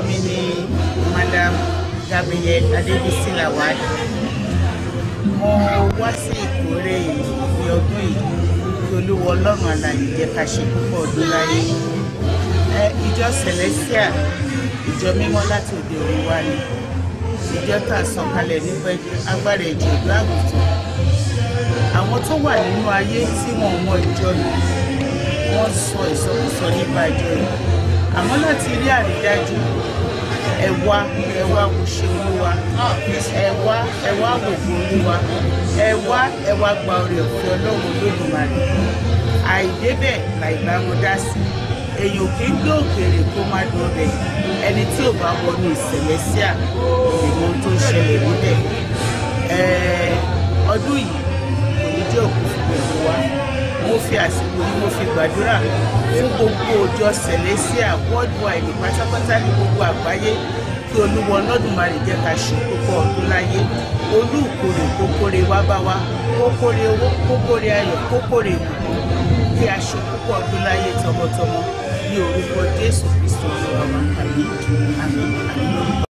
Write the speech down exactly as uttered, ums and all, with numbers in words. family, Madame Gabrielle L. mo wá sí ìkórè ìfi ọdún yìí kí Olúwa Ọlọ́run alààyè jẹ́ ká ṣe púpọ̀ ọdún láyé. Ìjọ Celestial, ìjọ mímọ́ láti òde ọ̀run wá ni, ìjọ tá a sọ̀kalẹ̀ nípa agbára ẹ̀jẹ̀ ìlú àgùntàn. Àwọn tó wà nínú ayé tí wọn mọ ìjọ yìí, wọ́n sọ ìsọkúsọ nípa ìjọ yìí. Àmọ́ láti rí àrídájú, ẹ wá ẹ wá wo ṣe Olúwa, ẹ wá ẹ wá wògo Olúwa, ẹ wá ẹ wá gba oore-ọ̀fẹ́ Ọlọ́run Olódùmarè. Àìdébẹ̀ làìbá wọn dá sí. Èyàn kì í gbé òkèèrè kó má dùn ọbẹ̀, ẹni tí ò bá wọnú Celestial ìmọ̀ tó ń ṣẹlẹ̀ níbẹ̀. Ọdún yìí kò ní jẹ́ òkú fún gbogbo wa. Mo fi àsìkò yìí mo fi gbàdúrà fún gbogbo ìjọ Celestial worldwide pátápátá ní gbogbo àgbáyé kí Olúwa Olódùmarè jẹ́ ká ṣe púpọ̀ ọdún láyé. Olúkórè kókórè wá bá wa, kókórè owó, kókórè ayọ̀, kókórè ìbùkún kí a ṣe púpọ̀ ọdún láyé tọmọtọmọ. Ní orúkọ Jésù Kristi Olúwa wa, àmín àmín àmín.